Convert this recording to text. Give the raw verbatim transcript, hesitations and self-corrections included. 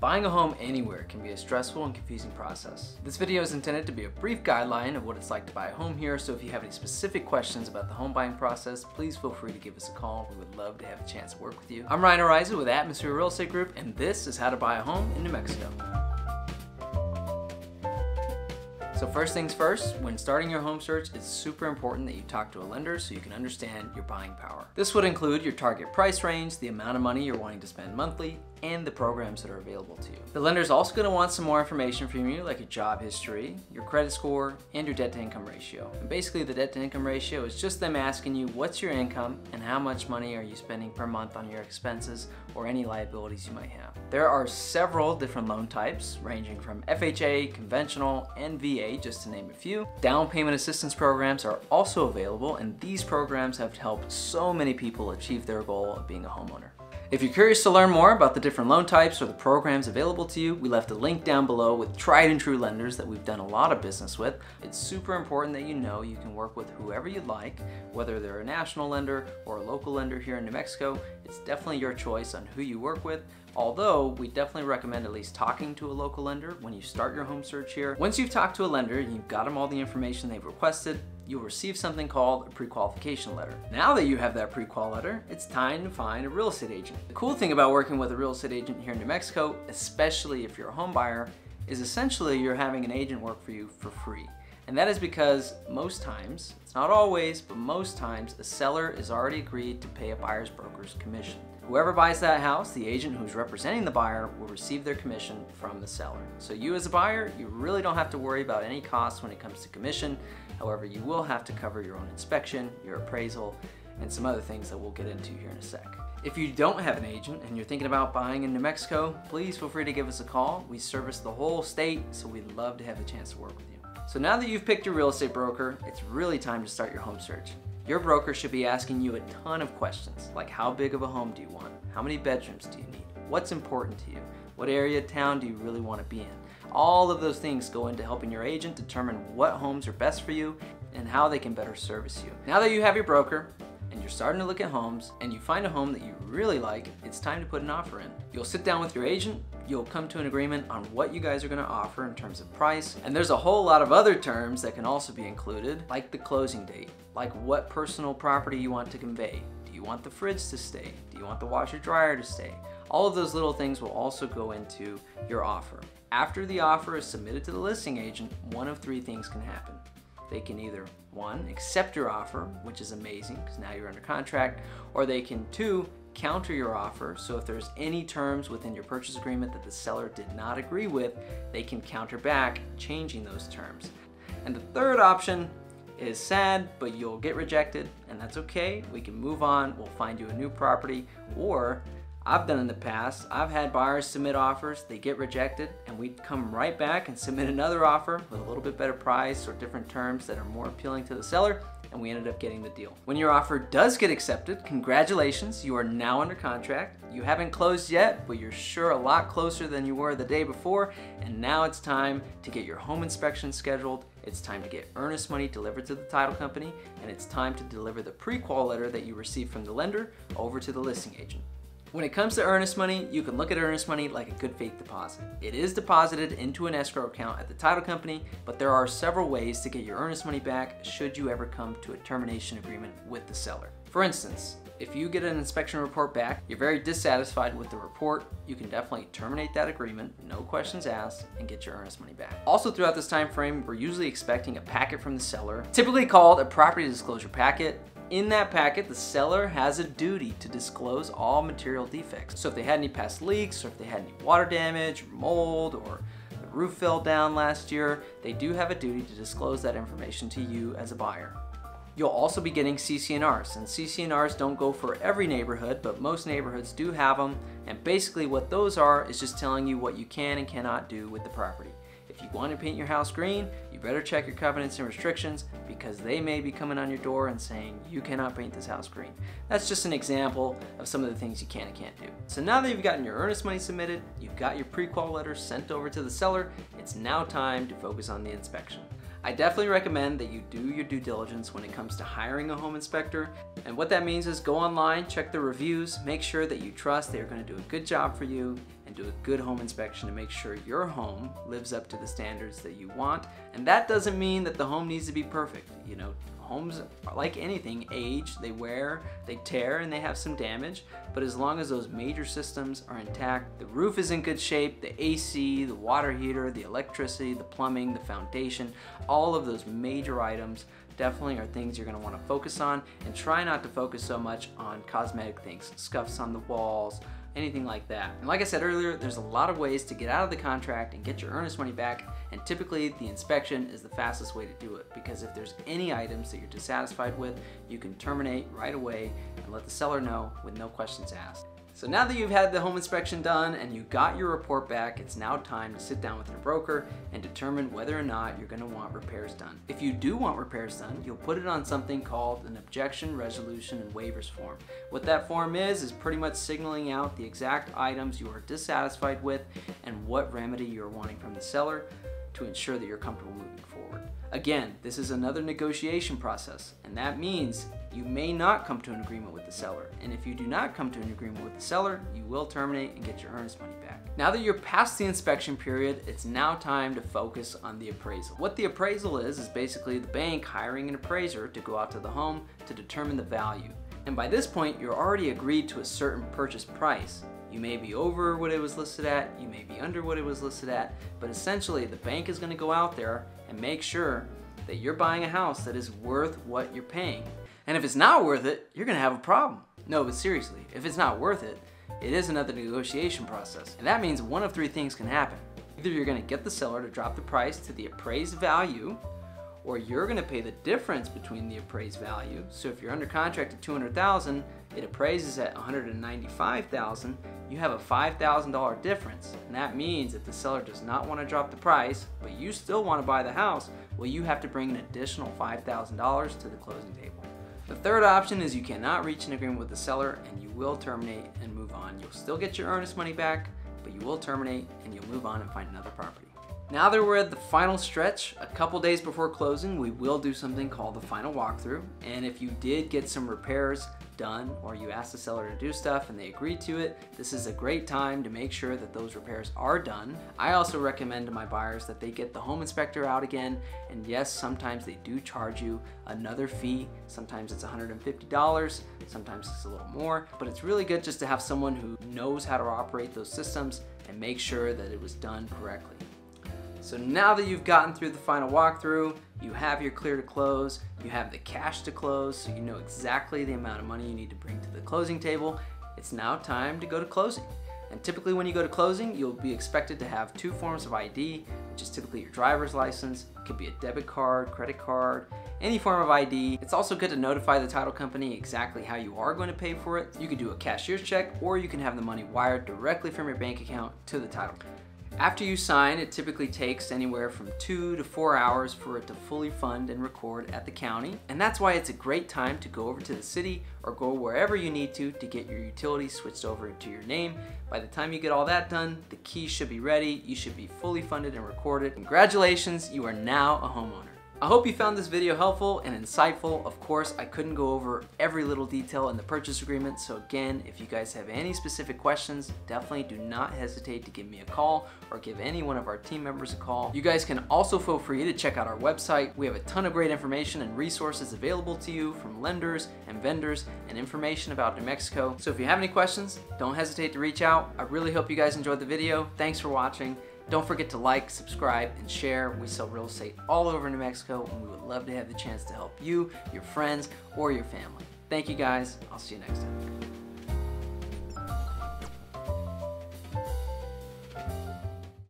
Buying a home anywhere can be a stressful and confusing process. This video is intended to be a brief guideline of what it's like to buy a home here, so if you have any specific questions about the home buying process, please feel free to give us a call. We would love to have a chance to work with you. I'm Rhyan Araiza with Atmosphere Real Estate Group, and this is how to buy a home in New Mexico. So first things first, when starting your home search, it's super important that you talk to a lender so you can understand your buying power. This would include your target price range, the amount of money you're wanting to spend monthly, and the programs that are available to you. The lender's also going to want some more information from you, like your job history, your credit score, and your debt-to-income ratio. And basically, the debt-to-income ratio is just them asking you what's your income and how much money are you spending per month on your expenses or any liabilities you might have. There are several different loan types, ranging from F H A, conventional, and V A, just to name a few. Down payment assistance programs are also available, and these programs have helped so many people achieve their goal of being a homeowner. If you're curious to learn more about the different loan types or the programs available to you, we left a link down below with tried and true lenders that we've done a lot of business with. It's super important that you know you can work with whoever you like, whether they're a national lender or a local lender here in New Mexico. It's definitely your choice on who you work with, although we definitely recommend at least talking to a local lender when you start your home search here. Once you've talked to a lender and you've got them all the information they've requested, you'll receive something called a pre-qualification letter. Now that you have that pre-qual letter, it's time to find a real estate agent. The cool thing about working with a real estate agent here in New Mexico, especially if you're a home buyer, is essentially you're having an agent work for you for free. And that is because most times, it's not always, but most times, a seller has already agreed to pay a buyer's broker's commission. Whoever buys that house, the agent who's representing the buyer will receive their commission from the seller. So you as a buyer, you really don't have to worry about any costs when it comes to commission. However, you will have to cover your own inspection, your appraisal, and some other things that we'll get into here in a sec. If you don't have an agent and you're thinking about buying in New Mexico, please feel free to give us a call. We service the whole state, so we'd love to have a chance to work with you. So now that you've picked your real estate broker, it's really time to start your home search. Your broker should be asking you a ton of questions, like how big of a home do you want? How many bedrooms do you need? What's important to you? What area of town do you really want to be in? All of those things go into helping your agent determine what homes are best for you and how they can better service you. Now that you have your broker and you're starting to look at homes and you find a home that you really like, it's time to put an offer in. You'll sit down with your agent, you'll come to an agreement on what you guys are going to offer in terms of price, and there's a whole lot of other terms that can also be included, like the closing date, like what personal property you want to convey. Do you want the fridge to stay? Do you want the washer dryer to stay? All of those little things will also go into your offer. After the offer is submitted to the listing agent, one of three things can happen. They can either, one, accept your offer, which is amazing because now you're under contract, or they can, two, counter your offer. So if there's any terms within your purchase agreement that the seller did not agree with, they can counter back, changing those terms. And the third option is sad, but you'll get rejected, and that's okay. We can move on, we'll find you a new property, or I've done in the past, I've had buyers submit offers, they get rejected, and we come right back and submit another offer with a little bit better price or different terms that are more appealing to the seller, and we ended up getting the deal. When your offer does get accepted, congratulations, you are now under contract. You haven't closed yet, but you're sure a lot closer than you were the day before, and now it's time to get your home inspection scheduled, it's time to get earnest money delivered to the title company, and it's time to deliver the pre-qual letter that you received from the lender over to the listing agent. When it comes to earnest money, you can look at earnest money like a good faith deposit. It is deposited into an escrow account at the title company, but there are several ways to get your earnest money back should you ever come to a termination agreement with the seller. For instance, if you get an inspection report back, you're very dissatisfied with the report, you can definitely terminate that agreement, no questions asked, and get your earnest money back. Also throughout this time frame, we're usually expecting a packet from the seller, typically called a property disclosure packet. In that packet, the seller has a duty to disclose all material defects. So if they had any past leaks, or if they had any water damage, or mold, or the roof fell down last year, they do have a duty to disclose that information to you as a buyer. You'll also be getting C C and Rs, and C C and Rs don't go for every neighborhood, but most neighborhoods do have them, and basically what those are is just telling you what you can and cannot do with the property. If you want to paint your house green, you better check your covenants and restrictions because they may be coming on your door and saying you cannot paint this house green. That's just an example of some of the things you can and can't do. So now that you've gotten your earnest money submitted, you've got your pre-qual letter sent over to the seller, it's now time to focus on the inspection. I definitely recommend that you do your due diligence when it comes to hiring a home inspector, and what that means is go online, check the reviews, make sure that you trust they are going to do a good job for you, and do a good home inspection to make sure your home lives up to the standards that you want. And that doesn't mean that the home needs to be perfect. You know, homes are like anything, age, they wear, they tear, and they have some damage. But as long as those major systems are intact, the roof is in good shape, the A C, the water heater, the electricity, the plumbing, the foundation, all of those major items definitely are things you're going to want to focus on, and try not to focus so much on cosmetic things, scuffs on the walls, anything like that. And like I said earlier, there's a lot of ways to get out of the contract and get your earnest money back, and typically the inspection is the fastest way to do it, because if there's any items that you're dissatisfied with, you can terminate right away and let the seller know with no questions asked. So now that you've had the home inspection done and you got your report back, it's now time to sit down with your broker and determine whether or not you're going to want repairs done. If you do want repairs done, you'll put it on something called an objection resolution and waivers form. What that form is is pretty much signaling out the exact items you are dissatisfied with and what remedy you're wanting from the seller to ensure that you're comfortable moving forward. Again, this is another negotiation process, and that means you may not come to an agreement with the seller, and if you do not come to an agreement with the seller, you will terminate and get your earnest money back. Now that you're past the inspection period, it's now time to focus on the appraisal. What the appraisal is is basically the bank hiring an appraiser to go out to the home to determine the value. And by this point, you're already agreed to a certain purchase price. You may be over what it was listed at, you may be under what it was listed at, but essentially the bank is going to go out there and make sure that you're buying a house that is worth what you're paying. And if it's not worth it, you're going to have a problem. No, but seriously, if it's not worth it, it is another negotiation process. And that means one of three things can happen. Either you're going to get the seller to drop the price to the appraised value, or you're going to pay the difference between the appraised value. So if you're under contract at two hundred thousand dollars, it appraises at one hundred ninety-five thousand dollars, you have a five thousand dollar difference. And that means if the seller does not want to drop the price, but you still want to buy the house, well, you have to bring an additional five thousand dollars to the closing table. The third option is you cannot reach an agreement with the seller and you will terminate and move on. You'll still get your earnest money back, but you will terminate and you'll move on and find another property. Now that we're at the final stretch, a couple days before closing, we will do something called the final walkthrough. And if you did get some repairs done, or you asked the seller to do stuff and they agreed to it, this is a great time to make sure that those repairs are done. I also recommend to my buyers that they get the home inspector out again. And yes, sometimes they do charge you another fee. Sometimes it's one hundred fifty dollars, sometimes it's a little more, but it's really good just to have someone who knows how to operate those systems and make sure that it was done correctly. So now that you've gotten through the final walkthrough, you have your clear to close, you have the cash to close, so you know exactly the amount of money you need to bring to the closing table. It's now time to go to closing. And typically when you go to closing, you'll be expected to have two forms of I D, which is typically your driver's license. It could be a debit card, credit card, any form of I D. It's also good to notify the title company exactly how you are going to pay for it. You can do a cashier's check, or you can have the money wired directly from your bank account to the title company. After you sign, it typically takes anywhere from two to four hours for it to fully fund and record at the county. And that's why it's a great time to go over to the city or go wherever you need to to get your utility switched over to your name. By the time you get all that done, the keys should be ready. You should be fully funded and recorded. Congratulations, you are now a homeowner. I hope you found this video helpful and insightful. Of course, I couldn't go over every little detail in the purchase agreement. So again, if you guys have any specific questions, definitely do not hesitate to give me a call or give any one of our team members a call. You guys can also feel free to check out our website. We have a ton of great information and resources available to you from lenders and vendors and information about New Mexico. So if you have any questions, don't hesitate to reach out. I really hope you guys enjoyed the video. Thanks for watching. Don't forget to like, subscribe, and share. We sell real estate all over New Mexico, and we would love to have the chance to help you, your friends, or your family. Thank you guys. I'll see you next time.